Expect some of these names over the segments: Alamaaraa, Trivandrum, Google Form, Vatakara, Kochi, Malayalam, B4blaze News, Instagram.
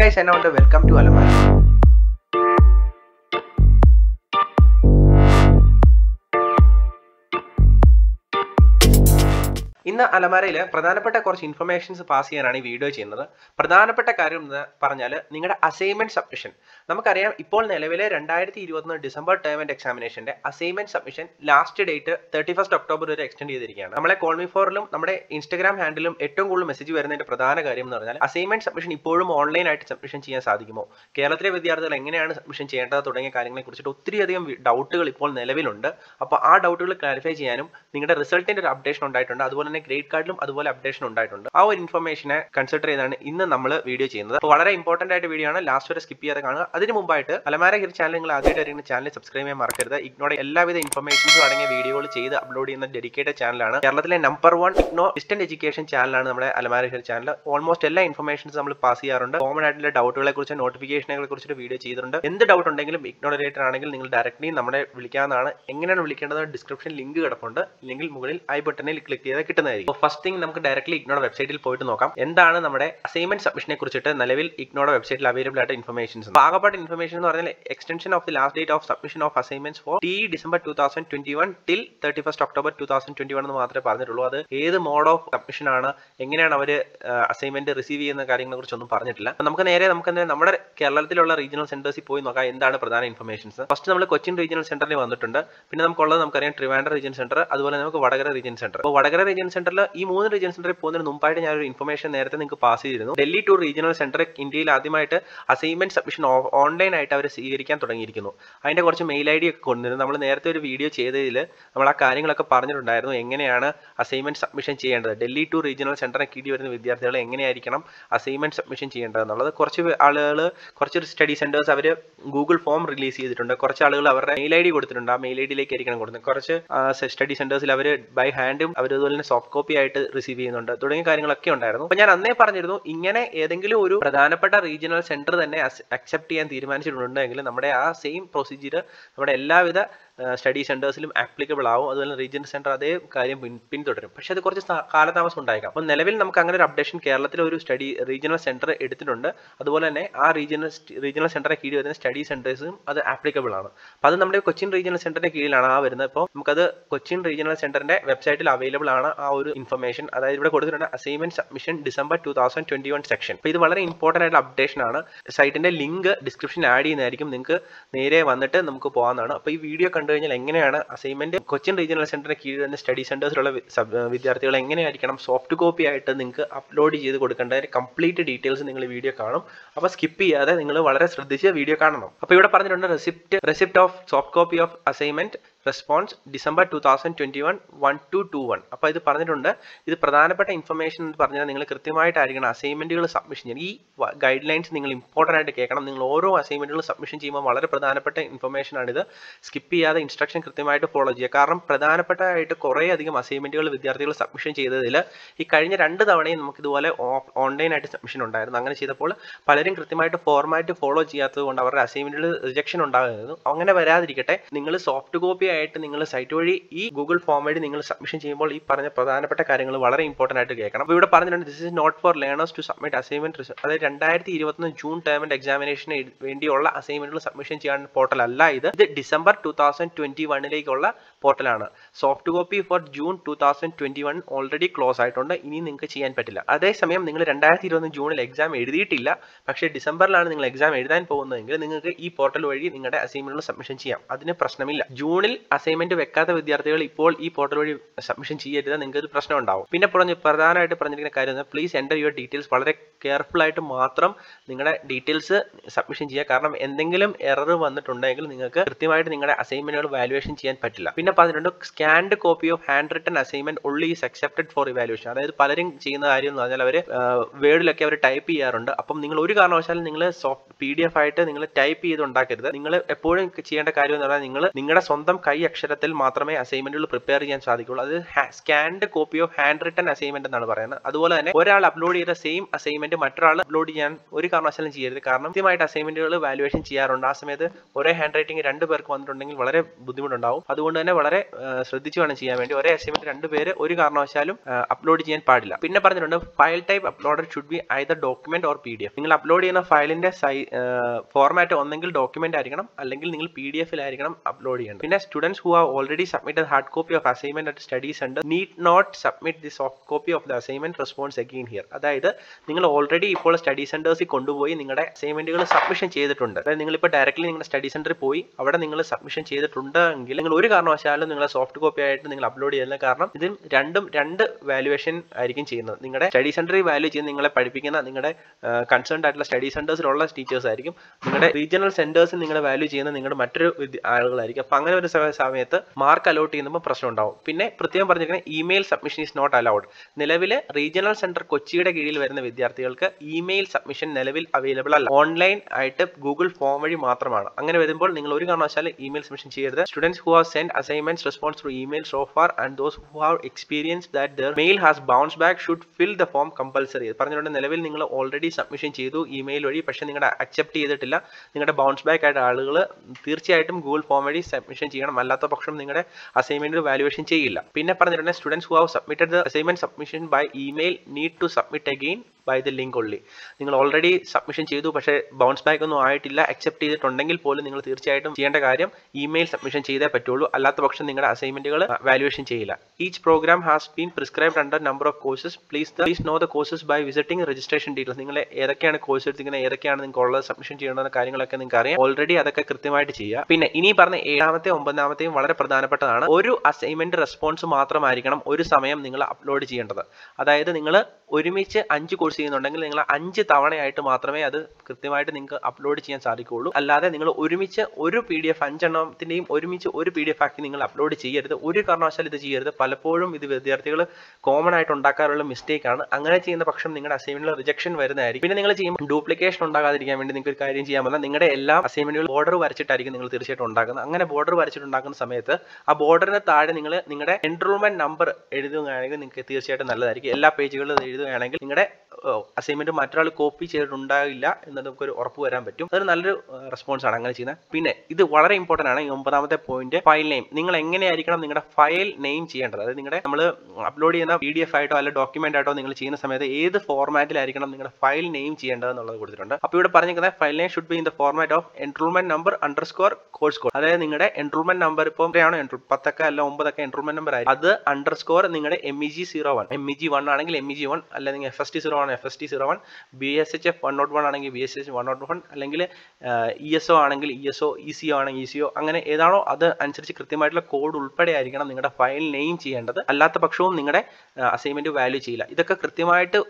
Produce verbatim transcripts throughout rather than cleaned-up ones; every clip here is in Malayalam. guys, and now welcome to Alamaaraa. In the Alamaaraa, Pradhanapetta course informations pass here and video channel. Pradhanapetta Karim Paranala, Ninga assignment submission. Namakaria, Ipol Nelevele, and died the December term and examination day. Assignment submission last date thirty-first October extended. Namala call me for Lum, Namada Instagram handle, Etungul message where Pradhana Karim Narana. Assignment submission Ipolum online at submission Chia Sadimo. Kerala with the other Langan and submission Chanta, Todanga Karanga Kursu, three of them doubtful Ipol Nelevunda. Upon our doubtful clarify Janum, Ninga result in updation on Ditunda. Great card and updation. Our information is considered in the video. This so, is very important video. Last year, skip here. That's why Alamaaraa channel. Subscribe to the channel. Ignore all the information video. Upload in the dedicated channel. Kerala number one distant education channel. Alamaaraa channel. Almost all the information is passed here. Common doubt and notification video. Any doubt, ignore it directly. The description link. Link I button click. So first thing, we directly ignore the website. What assignment submission ignore the website available information. So, information is extension of the last date of submission of assignments for T December two thousand twenty-one till thirty-first October two thousand twenty-one. That is the mode of submission. How the assignment receive the Kerala regional centers. First, we have Kochi regional center. Then we have Trivandrum region center. As well as Vatakara region center. Vatakara region center la ee moonu region center poona numbaite njan information nerthe ninge pass cheyirunnu Delhi to regional center India il aadimayite assignment submission online aayite avaru seekarikan thodangirikkunnu adinte korchu mail id okku kondirunnu nammal nerthe oru video cheyadile nammal aa kaaryangal okka paranjirundarayirunnu enganeyana assignment submission cheyendathu Delhi to regional center kidi varunna vidyarthikal enganeyirikkanam assignment submission cheyendathu ennallathu korchu aalukal korchu study centers avaru Google Form release cheyitunde korchu aalukal avare mail id koduthirundu aa mail id ilekku irikkanam kodunnu korchu study centers il avaru by hand avaru soft copy receiving on the Karinglaki on Diano. When you're Parnero, Ingana, Edengulu, Pradhanapetta regional center, then accept and the remand should same procedure, but Ella with the Uh, study centers applicable to region center. They pin pin to them. But the course is Kalathamas Mundaka. On the level Namkanga updation Kerala study regional center edited under Adolane are regional regional center key study centers other applicable. Padanam Cochin regional center Kilana where the Mukada Cochin regional center website available on our information. Other assignment submission December two thousand twenty one section. Pay the very important updation on a site and a link description ad in Ericum Ninka Nere Vanata Namkopana video assignment Cochin regional center and study centers with the soft copy upload complete details in the video column. Skip the video column. Receipt of soft copy of assignment response December two thousand twenty-one one two two one. Appa idu paranjirundu idu pradhanappetta information ennu parnja ningal krithimayittu aayirikana assignmentukal submission ee guidelines ningal important aayittu kekkanam ningal oro assignmentukal submission cheyyumbol valare pradhanappetta information aanu idu skip cheyada instruction krithimayittu follow cheya kaaranam pradhanappetta aayittu kore adhigam assignmentukal vidyarthikal submission cheyidathil ee kazhinja rendu thavaney namukku idu pole online aayittu submission undayirunnu angane cheyathapol palarum krithimayittu format follow cheyyathathu kondu avare assignmentukal rejection undayirunnu angane varaathirikkate ningal soft copy site e Google Form submission chamber e Paranapata important at this is not for learners to submit assignment June term and examination assignment submission portal December two thousand twenty-one portal soft copy for June two thousand twenty-one already closed out on the in Chian Petilla. At the same time June exam editilla, actually December learning exam e portal assignment submission June assignment വെക്കാത്ത വിദ്യാർത്ഥികൾ ഇപ്പോൾ ഈ പോർട്ടൽ വഴി സബ്മിഷൻ ചെയ്യേണ്ടത് നിങ്ങൾക്ക് പ്രശ്നം ഉണ്ടാവും. പിന്നെ പറഞ്ഞു പ്രധാനമായിട്ട് പറഞ്ഞിരിക്കുന്ന കാര്യം please enter your details വളരെ careful ആയിട്ട് മാത്രം നിങ്ങളുടെ ഡീറ്റെയിൽസ് സബ്മിഷൻ ചെയ്യുക. കാരണം എന്തെങ്കിലും എറർ വന്നിട്ടുണ്ടെങ്കിൽ നിങ്ങൾക്ക് കൃത്യമായിട്ട് നിങ്ങളുടെ അസൈൻമെന്റുകൾ വാല്യുവേഷൻ ചെയ്യാൻ പറ്റില്ല. പിന്നെ പറഞ്ഞിട്ടുണ്ട് scanned copy of handwritten assignment only is accepted for evaluation. അതായത് പലരും ചെയ്യുന്ന കാര്യം എന്ന് പറഞ്ഞാൽ അവർ വേർഡിലൊക്കെ അവർ ടൈപ്പ് ചെയ്യാറുണ്ട്. അപ്പം നിങ്ങൾ ഒരു കാരണവശാലും നിങ്ങൾ സോഫ്റ്റ് പിഡിഎഫ് ആയിട്ട് നിങ്ങൾ ടൈപ്പ് ചെയ്ത് ഉണ്ടാക്കരുത്. നിങ്ങൾ എപ്പോഴും ചെയ്യേണ്ട കാര്യം എന്ന് പറഞ്ഞാൽ നിങ്ങൾ നിങ്ങളുടെ സ്വന്തം കൈ അക്ഷരത്തിൽ മാത്രമേ അസൈൻമെന്റുകൾ പ്രിപ്പയർ ചെയ്യാൻ സാധിക്കുള്ളൂ. അത് scanned copy of hand written assignment എന്നാണ് പറയുന്നത്. അതുപോലെ തന്നെ ഒരാൾ അപ്ലോഡ് ചെയ്ത സെയിം അസൈൻമെന്റ് മറ്റൊരാൾ അപ്ലോഡ് ചെയ്യാൻ ഒരു കാരണവശാലും ചെയ്യരുത്. കാരണം കൃത്യമായിട്ട് അസൈൻമെന്റുകൾ വാല്യുവേഷൻ ചെയ്യാറുണ്ട്. ആ സമയത്ത് ഒരേ ഹാൻഡ് റൈറ്റിംഗ് രണ്ട് പേർക്ക് വന്നിട്ടുണ്ടെങ്കിൽ വളരെ ബുദ്ധിമുട്ടുണ്ടാവും. അതുകൊണ്ട് തന്നെ വളരെ ശ്രദ്ധിച്ചു വേണം ചെയ്യാൻ വേണ്ടി. ഒരേ അസൈൻമെന്റ് രണ്ടുപേര് ഒരു കാരണവശാലും അപ്ലോഡ് ചെയ്യാൻ പാടില്ല. പിന്നെ പറഞ്ഞിട്ടുണ്ട് file type uploaded should be either document or P D F. നിങ്ങൾ അപ്ലോഡ് ചെയ്യുന്ന ഫയലിന്റെ ഫോർമാറ്റ് ഒന്നെങ്കിൽ ഡോക്യുമെന്റ് ആയിരിക്കണം, അല്ലെങ്കിൽ നിങ്ങൾ പി ഡി എഫിലായിരിക്കണം അപ്ലോഡ് ചെയ്യേണ്ടത്. പിന്നെ students who have already submitted hard copy of assignment at study centre need not submit the soft copy of the assignment response again here. അതായത് നിങ്ങൾ ഓൾറെഡി ഇപ്പോൾ സ്റ്റഡി സെന്റേഴ്സിൽ കൊണ്ടുപോയി നിങ്ങളുടെ അസൈൻമെന്റുകൾ സബ്മിഷൻ ചെയ്തിട്ടുണ്ട്. അതായത് നിങ്ങളിപ്പോൾ ഡയറക്ട്ലി നിങ്ങളുടെ സ്റ്റഡി സെന്ററിൽ പോയി അവിടെ നിങ്ങൾ സബ്മിഷൻ ചെയ്തിട്ടുണ്ട് എങ്കിൽ നിങ്ങൾ ഒരു കാരണവശാലും നിങ്ങളുടെ സോഫ്റ്റ് കോപ്പി ആയിട്ട് നിങ്ങൾ അപ്ലോഡ് ചെയ്യുന്നില്ല. കാരണം ഇതിൽ രണ്ടും രണ്ട് വാല്യുവേഷൻ ആയിരിക്കും ചെയ്യുന്നത്. നിങ്ങളുടെ സ്റ്റഡി സെന്ററിൽ വാല്യൂ ചെയ്യുന്ന നിങ്ങളെ പഠിപ്പിക്കുന്ന നിങ്ങളുടെ കൺസേൺഡ് ആയിട്ടുള്ള സ്റ്റഡി സെന്റേഴ്സിലുള്ള ടീച്ചേഴ്സ് ആയിരിക്കും. നിങ്ങളുടെ റീജിയണൽ സെന്റേഴ്സിൽ നിങ്ങളുടെ വാല്യൂ ചെയ്യുന്ന നിങ്ങളുടെ മറ്റൊരു ആളുകളായിരിക്കും. അപ്പം അങ്ങനെ ഒരു സമയത്ത് മാർക്ക് അലോട്ട് ചെയ്യുമ്പോൾ പ്രശ്നം ഉണ്ടാവും. പിന്നെ പ്രത്യേകം പറഞ്ഞിരിക്കുന്ന email submission is not allowed. നിലവിലെ റീജിയണൽ സെന്റർ കൊച്ചിയുടെ കീഴിൽ വരുന്ന വിദ്യാർത്ഥികൾക്ക് ഇമെയിൽ സബ്മിഷൻ നിലവിൽ അവൈലബിൾ അല്ല. ഓൺലൈൻ ആയിട്ട് ഗൂഗിൾ ഫോം വഴി മാത്രമാണ്. അങ്ങനെ വരുമ്പോൾ നിങ്ങൾ ഒരു കാരണവശാലും ഇമെയിൽ സബ്മിഷൻ ചെയ്യരുത്. Students who have send assignments response through email so far and those who have experience that their mail has bounce back should fill the form compulsory. പറഞ്ഞുകൊണ്ട് നിലവിൽ നിങ്ങൾ ഓൾറെഡി സബ്മിഷൻ ചെയ്തു ഇമെയിൽ വഴി, പക്ഷേ നിങ്ങളുടെ അക്സെപ്റ്റ് ചെയ്തിട്ടില്ല, നിങ്ങളുടെ ബൗൺസ് ബാക്ക് ആയിട്ട് ആളുകൾ തീർച്ചയായിട്ടും ഗൂഗിൾ ഫോം വഴി സബ്മിഷൻ ചെയ്യണം. അല്ലാത്ത പക്ഷം നിങ്ങളുടെ അസൈൻമെന്റ് വാല്യുവേഷൻ ചെയ്യില്ല. പിന്നെ പറഞ്ഞിട്ടുണ്ട് students who have submitted the assignment submission by email need to submit again by the link only. നിങ്ങൾ ഓൾറെഡി സബ്മിഷൻ ചെയ്തു, പക്ഷേ ബൗൺസ് ബാക്ക് ഒന്നും ആയിട്ടില്ല, അക്സെപ്റ്റ് ചെയ്തിട്ടുണ്ടെങ്കിൽ പോലും നിങ്ങൾ തീർച്ചയായിട്ടും ചെയ്യേണ്ട കാര്യം ഇമെയിൽ സബ്മിഷൻ ചെയ്തേ പറ്റുള്ളൂ. അല്ലാത്ത പക്ഷം നിങ്ങളുടെ അസൈൻമെന്റുകൾ വാല്യുവേഷൻ ചെയ്യില്ല. Each programme has been prescribed under number of courses. Please please know the courses by visiting registration details. നിങ്ങൾ ഏതൊക്കെയാണ് കോഴ്സ് എടുത്തിരിക്കുന്നത്, ഏതൊക്കെയാണ് നിങ്ങൾക്ക് ഉള്ളത് സബ്മിഷൻ ചെയ്യേണ്ട കാര്യങ്ങളൊക്കെ നിങ്ങൾക്ക് അറിയാം ഓൾറെഡി, അതൊക്കെ കൃത്യമായിട്ട് ചെയ്യുക. പിന്നെ ഇനി പറഞ്ഞ ഏഴാമത്തെ ഒമ്പതാമത്തെയും വളരെ പ്രധാനപ്പെട്ടതാണ്. ഒരു അസൈൻമെന്റ് റെസ്പോൺസ് മാത്രമായിരിക്കണം ഒരു സമയം നിങ്ങൾ അപ്ലോഡ് ചെയ്യേണ്ടത്. അതായത് നിങ്ങൾ ഒരുമിച്ച് അഞ്ച് കോഴ്സ് ചെയ്യുന്നുണ്ടെങ്കിൽ നിങ്ങൾ അഞ്ച് തവണയായിട്ട് മാത്രമേ അത് കൃത്യമായിട്ട് നിങ്ങൾക്ക് അപ്ലോഡ് ചെയ്യാൻ സാധിക്കുകയുള്ളൂ. അല്ലാതെ നിങ്ങൾ ഒരുമിച്ച് ഒരു പി ഡി എഫ് അഞ്ചെണ്ണത്തിന്റെയും ഒരുമിച്ച് ഒരു പി ഡി എഫ് ആക്കി നിങ്ങൾ അപ്ലോഡ് ചെയ്യരുത്. ഒരു കാരണവശാലും ഇത് ചെയ്യരുത്. പലപ്പോഴും ഇത് വിദ്യാർത്ഥികൾ കോമൺ ആയിട്ട് ഉണ്ടാക്കാറുള്ള മിസ്റ്റേക്ക് ആണ്. അങ്ങനെ ചെയ്യുന്ന പക്ഷം നിങ്ങളുടെ അസൈൻമെന്റിൽ റിജക്ഷൻ വരുന്നതായിരിക്കും. പിന്നെ നിങ്ങൾ ചെയ്യുമ്പോൾ ഡ്യൂപ്ലിക്കേഷൻ ഉണ്ടാകാതിരിക്കാൻ വേണ്ടി നിങ്ങൾക്ക് ഒരു കാര്യം ചെയ്യാൻ പറ്റില്ല. നിങ്ങളുടെ എല്ലാ അസൈൻമെന്റുകളും ബോർഡർ വരച്ചിട്ടായിരിക്കും നിങ്ങൾ തീർച്ചയായിട്ടും ഉണ്ടാക്കുന്നത്. അങ്ങനെ ബോർഡർ വരച്ചിട്ടുണ്ടാക്കുന്ന സമയത്ത് ആ ബോർഡറിന് താഴെ നിങ്ങൾ നിങ്ങളുടെ എൻറോൾമെന്റ് നമ്പർ എഴുതുകയാണെങ്കിൽ നിങ്ങൾക്ക് തീർച്ചയായിട്ടും നല്ലതായിരിക്കും. എല്ലാ പേജുകളിലും എഴുതുകയാണെങ്കിൽ നിങ്ങളുടെ അസൈൻമെന്റ് മറ്റൊരാൾ കോപ്പി ചെയ്തിട്ടുണ്ടാവില്ല എന്നത് നമുക്കൊരു ഉറപ്പ് വരാൻ പറ്റും. അതൊരു നല്ലൊരു റെസ്പോൺസ് ആണ് അങ്ങനെ ചെയ്യുന്നത്. പിന്നെ ഇത് വളരെ ഇമ്പോർട്ടന്റ് ആണ് ഈ ഒമ്പതാമത്തെ പോയിന്റ്, ഫയൽ നെയിം. നിങ്ങൾ എങ്ങനെയായിരിക്കണം നിങ്ങളുടെ ഫയൽ നെയിം ചെയ്യേണ്ടത്? അതായത് നിങ്ങളുടെ നമ്മൾ അപ്ലോഡ് ചെയ്യുന്ന പി ഡി എഫ് ആയിട്ടോ അല്ല ഡോക്യുമെന്റ് ആയിട്ടോ നിങ്ങൾ ചെയ്യുന്ന സമയത്ത് ഏത് ഫോർമാറ്റിലായിരിക്കണം നിങ്ങളുടെ ഫയൽ നെയിം ചെയ്യേണ്ടത് എന്നുള്ളത് കൊടുത്തിട്ടുണ്ട്. അപ്പോൾ ഇവിടെ പറഞ്ഞിരിക്കുന്നത് file name should be in the format of enrolment number underscore course code. അതായത് നിങ്ങളുടെ എൻറോൾമെന്റ് നമ്പർ ഇപ്പോൾ എത്രയാണോ പത്തൊക്കെ അല്ല ഒമ്പതൊക്കെ എൻറോൾമെന്റ് നമ്പർ ആയിരിക്കും. അത് അണ്ടർ സ്കോർ നിങ്ങളുടെ M E G zero one M E G one ആണെങ്കിൽ എം ഇ ജി വൺ, അല്ലെങ്കിൽ എഫ് എസ് ടി സീറോ ആണ് F S T zero one, B S H F one nought one ആണെങ്കിൽ B S H one nought one, അല്ലെങ്കിൽ ഇ എസ് ഒ ആണെങ്കിൽ E S O, E C O ആണെങ്കിൽ ഇ സി ഒ. അങ്ങനെ ഏതാണോ അത് അനുസരിച്ച് കൃത്യമായിട്ടുള്ള കോഡ് ഉൾപ്പെടെ ആയിരിക്കണം നിങ്ങളുടെ ഫയൽ നെയിം ചെയ്യേണ്ടത്. അല്ലാത്ത പക്ഷവും നിങ്ങളുടെ അസൈൻമെന്റ് വാല്യൂ ചെയ്യില്ല. ഇതൊക്കെ കൃത്യമായിട്ട്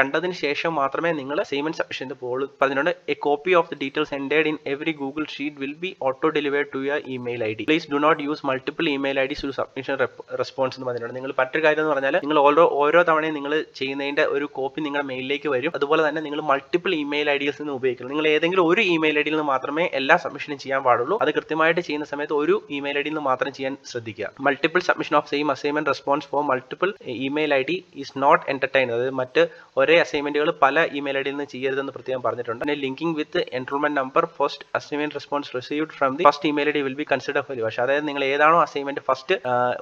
കണ്ടതിന് ശേഷം മാത്രമേ നിങ്ങൾ അസൈൻമെന്റ് സബ്മിഷന് പോളൂ. പറഞ്ഞിട്ടുണ്ട് a copy of the details ended in every Google sheet will be auto delivered to your email I D. Please do not use multiple email I D to submission response എന്ന് പറഞ്ഞിട്ടുണ്ട്. നിങ്ങൾ മറ്റൊരു കാര്യം എന്ന് പറഞ്ഞാൽ നിങ്ങൾ ഓരോ ഓരോ തവണയും നിങ്ങൾ ചെയ്യുന്നതിന്റെ ഒരു കോപ്പി നിങ്ങളുടെ മെയിലിലേക്ക് വരും. അതുപോലെ തന്നെ നിങ്ങൾ മൾട്ടിപ്പിൾ ഇമെയിൽ ഐ ഡിയിൽ നിന്ന് ഉപയോഗിക്കണം. നിങ്ങൾ ഏതെങ്കിലും ഒരു ഇമെയിൽ ഐ ഡിയിൽ നിന്ന് മാത്രമേ എല്ലാ സബ്മിഷനും ചെയ്യാൻ പാടുള്ളൂ. അത് കൃത്യമായിട്ട് ചെയ്യുന്ന സമയത്ത് ഒരു ഇമെയിൽ ഐ ഡിയിൽ നിന്ന് മാത്രം ചെയ്യാൻ ശ്രദ്ധിക്കുക. Multiple submission of same assignment response for multiple email I D is not entertained. അതായത് മറ്റ് ഒരേ അസൈൻമെന്റുകൾ പല ഇമെയിൽ ഐ ഡിയിൽ നിന്ന് ചെയ്യരുതെന്ന് പ്രത്യേകം പറഞ്ഞിട്ടുണ്ട്. പിന്നെ linking with enrolment number first assignment response received from the first email I D will be consider for your. അതായത് നിങ്ങൾ ഏതാണോ അസൈൻമെന്റ് ഫസ്റ്റ്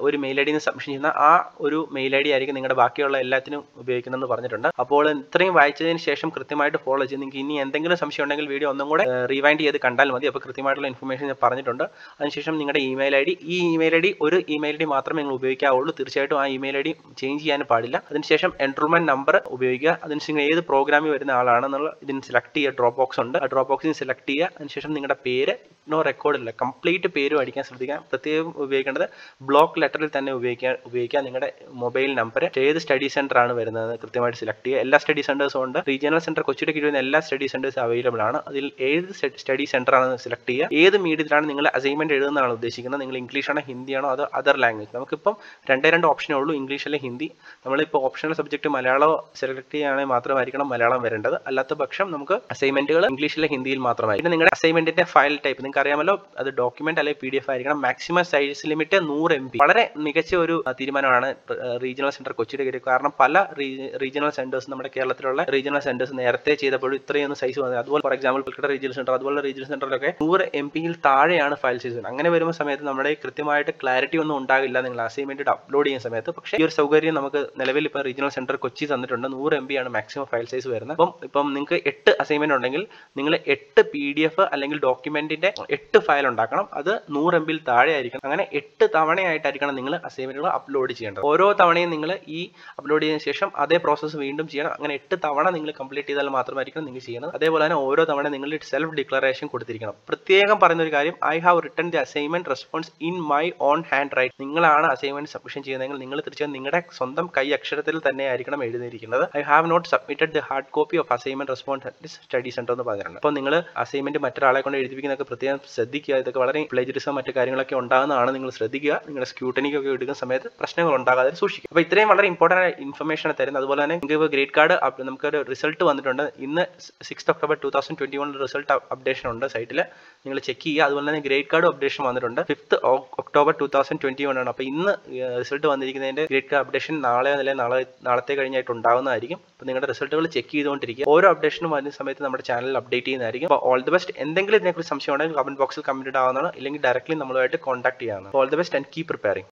ഒരു മെയിൽ ഐ ഡിയിൽ നിന്ന് സബ്മിഷൻ ചെയ്യുന്ന ആ ഒരു മെയിൽ ഐ ഡി ആയിരിക്കും നിങ്ങളുടെ ബാക്കിയുള്ള എല്ലാത്തിനും ഉപയോഗിക്കുന്നതെന്ന് പറഞ്ഞിട്ടുണ്ട്. അപ്പോൾ ഇത്രയും വായിച്ചതിന് ശേഷം കൃത്യമായിട്ട് ഫോളോ ചെയ്ത് നിങ്ങൾക്ക് ഇനി എന്തെങ്കിലും സംശയം ഉണ്ടെങ്കിൽ വീഡിയോ ഒന്നും കൂടെ റീവൈൻഡ് ചെയ്ത് കണ്ടാൽ മതി. അപ്പോൾ കൃത്യമായിട്ടുള്ള ഇൻഫർമേഷൻ ഞാൻ പറഞ്ഞിട്ടുണ്ട്. അതിനുശേഷം നിങ്ങളുടെ ഇമെയിൽ ഐ ഡി ഈ ഇമെയിൽ ഐ ഡി ഒരു ഇമെയിൽ ഐ ഡി മാത്രമേ നിങ്ങൾ ഉപയോഗിക്കാവുള്ളൂ. തീർച്ചയായിട്ടും ആ ഇമെയിൽ ഐ ഡി ചേഞ്ച് ചെയ്യാൻ പാടില്ല. അതിനുശേഷം എൻറോൾമെന്റ് നമ്പർ ഉപയോഗിക്കുക. അതിനുശേഷം ഏത് പ്രോഗ്രാമിൽ വരുന്ന ആളാണെന്നുള്ള ഇതിന് സെലക്ട് ചെയ്യുക. ഡ്രോപ്പ് ബോക്സ് ഉണ്ട്, ആ ഡ്രോപ്പ് ബോക്സിന് സെലക്ട് ചെയ്യുക. അതിനുശേഷം നിങ്ങളുടെ പേര് നോ റെക്കോർഡില്ല, കംപ്ലീറ്റ് പേരും അടിക്കാൻ ശ്രദ്ധിക്കാം. പ്രത്യേകം ഉപയോഗിക്കേണ്ടത് ബ്ലോക്ക് ലെറ്ററിൽ തന്നെ ഉപയോഗിക്കാൻ ഉപയോഗിക്കുക നിങ്ങളുടെ മൊബൈൽ നമ്പർ. ഏത് സ്റ്റഡി സെന്റർ ആണ് വരുന്നത് കൃത്യമായിട്ട് സെലക്ട് ചെയ്യുക. എല്ലാ സ്റ്റഡി സെന്റേഴ്സും ഉണ്ട്. റീജിയണൽ സെന്റർ കൊച്ചിയുടെ കീഴിൽ എല്ലാ സ്റ്റഡി സെന്റേഴ്സ് അവൈലബിൾ ആണ്. അതിൽ ഏത് സ്റ്റഡി സെന്റർ ആണ് സെലക്ട് ചെയ്യുക. ഏത് മീഡിയത്തിലാണ് നിങ്ങൾ അസൈൻമെന്റ് എഴുതുന്നതാണ് ഉദ്ദേശിക്കുന്നത്, നിങ്ങൾ ഇംഗ്ലീഷാണോ ഹിന്ദിയാണോ അതോ അതർ ലാംഗ്വേജ്. നമുക്കിപ്പം രണ്ടേ രണ്ട് ഓപ്ഷനേ ഉള്ളൂ, ഇംഗ്ലീഷ് അല്ലെങ്കിൽ ഹിന്ദി. നമ്മളിപ്പോൾ ഓപ്ഷണൽ സബ്ജക്ട് മലയാളം സെലക്ട് ചെയ്യുകയാണെങ്കിൽ മാത്രമായിരിക്കണം മലയാളം വരേണ്ടത്. അല്ലാത്ത പക്ഷം നമുക്ക് അസൈൻമെന്റുകൾ ഇംഗ്ലീഷിലെ ഹിന്ദിയിൽ മാത്രമായി. പിന്നെ നിങ്ങളുടെ അസൈൻമെന്റിന്റെ ഫയൽ ടൈപ്പ്, നിങ്ങൾക്ക് the document P D F maximum size limit one hundred M B. Regional center Kochi കാരണം പല regional centers നമ്മുടെ കേരളത്തിലുള്ള regional centers നേരത്തെ ചെയ്തപ്പോൾ ഇത്രയൊന്നും സൈസ് വന്നില്ല അതുപോലെ for example Kolkata regional center അതുപോലെ regional center ഒക്കെ one hundred M B ൽ താഴെയാണ് ഫയൽ സൈസ് അങ്ങനെ വരുന്ന സമയത്ത് നമ്മുടെ കൃത്യമായിട്ട് clarity ഒന്നും ഉണ്ടാവില്ല നിങ്ങൾ അസൈൻമെന്റ് അപ്ലോഡ് ചെയ്യുന്ന സമയത്ത് പക്ഷേ ഈ ഒരു സൗകര്യം നമുക്ക് നിലവിൽ ഇപ്പോൾ regional center Kochi തന്നിട്ടുണ്ട് one hundred M B ആണ് maximum file size വരുന്നത് അപ്പോൾ ഇപ്പോൾ നിങ്ങൾക്ക് eight അസൈൻമെന്റ് ഉണ്ടെങ്കിൽ നിങ്ങൾ eight P D F അല്ലെങ്കിൽ ഡോക്യുമെന്റിന്റെ eight ഫയൽ ഉണ്ടാക്കണം അത് one hundred M B ൽ താഴെ ആയിരിക്കണം അങ്ങനെ eight തവണയായിട്ടായിരിക്കണം നിങ്ങൾ അസൈൻമെന്റുകൾ അപ്ലോഡ് ചെയ്യേണ്ടത് ഓരോ തവണയും നിങ്ങൾ ഈ അപ്ലോഡ് ചെയ്യുന്ന ശേഷം അതേ പ്രോസസ് വീണ്ടും ചെയ്യണം അങ്ങനെ eight തവണ നിങ്ങൾ കംപ്ലീറ്റ് ചെയ്താൽ മാത്രമായിരിക്കും നിങ്ങൾ ചെയ്യുന്നത് അതേപോലെ തന്നെ ഓരോ തവണ നിങ്ങൾ സെൽഫ് ഡിക്ലറേഷൻ കൊടുത്തിരിക്കണം പ്രത്യേകം പറയുന്ന ഒരു കാര്യം I have written the assignment response in my own hand write നിങ്ങളാണ് അസൈൻമെന്റ് സബ്മിഷൻ ചെയ്യുന്നതെങ്കിൽ നിങ്ങൾ തീർച്ചയായും നിങ്ങളുടെ സ്വന്തം കൈ അക്ഷരത്തിൽ തന്നെ ആയിരിക്കണം എഴുതിയിരിക്കുന്നത് I have not submitted the hard copy of assignment response at the study centre എന്ന് പറഞ്ഞിട്ടുണ്ട് അപ്പോൾ നിങ്ങൾ അസൈൻമെന്റ് മറ്റൊരാളെ കൊണ്ട് എഴുതിപ്പിക്കുന്നതൊക്കെ പ്രത്യേകം ശ്രദ്ധിക്കുക ഇതൊക്കെ വളരെ പ്ലെജറിസം മറ്റു കാര്യങ്ങളൊക്കെ ഉണ്ടാകുന്നതാണ് നിങ്ങൾ ശ്രദ്ധിക്കുക നിങ്ങളുടെ സ്ക്യൂട്ടനിക്കൊക്കെ എടുക്കുന്ന സമയത്ത് പ്രശ്നങ്ങൾ ഉണ്ടാകാതെ സൂക്ഷിക്കുക അപ്പോൾ ഇത്രയും വളരെ ഇമ്പോർട്ടന്റ് ഇൻഫർമേഷൻ തരുന്നത് അതുപോലെ തന്നെ നിങ്ങൾക്ക് ഗ്രേഡ് കാർഡ് നമുക്ക് ഒരു റിസൾട്ട് വന്നിട്ടുണ്ട് ഇന്ന് sixth October twenty twenty-one result updation ഉണ്ട് സൈറ്റിൽ നിങ്ങൾ ചെക്ക് ചെയ്യുക അതുപോലെ തന്നെ ഗ്രേഡ് കാർഡ് അപ്ഡേഷൻ വന്നിട്ടുണ്ട് fifth October twenty twenty-one ആണ് അപ്പോൾ ഇന്ന് റിസൾട്ട് വന്നിരിക്കുന്നതിന്റെ ഗ്രേഡ് കാർഡ് അപ്ഡേഷൻ നാളെ അല്ലേ നാളെ നാളത്തെ കഴിഞ്ഞായിട്ട് ഉണ്ടാവുന്നതായിരിക്കും അപ്പോൾ നിങ്ങളുടെ റിസൾട്ടുകൾ ചെക്ക് ചെയ്തുകൊണ്ടിരിക്കുക ഓരോ അപ്ഡേഷനും വരുന്ന സമയത്ത് നമ്മുടെ ചാനൽ അപ്ഡേറ്റ് ചെയ്യുന്നതായിരിക്കും അപ്പോൾ ഓൾ ദി ബെസ്റ്റ് എന്തെങ്കിലും ഇതിനെക്കുറിച്ച് സംശയം ഉണ്ടെങ്കിൽ കമന്റ് ബോക്സിൽ കമന്റ് ഇടാവുന്നതാണ് ഇല്ലെങ്കിൽ ഡയറക്റ്റ്ലി നമ്മളുമായിട്ട് കോൺടാക്ട് ചെയ്യാവുന്നതാണ് all the best and keep preparing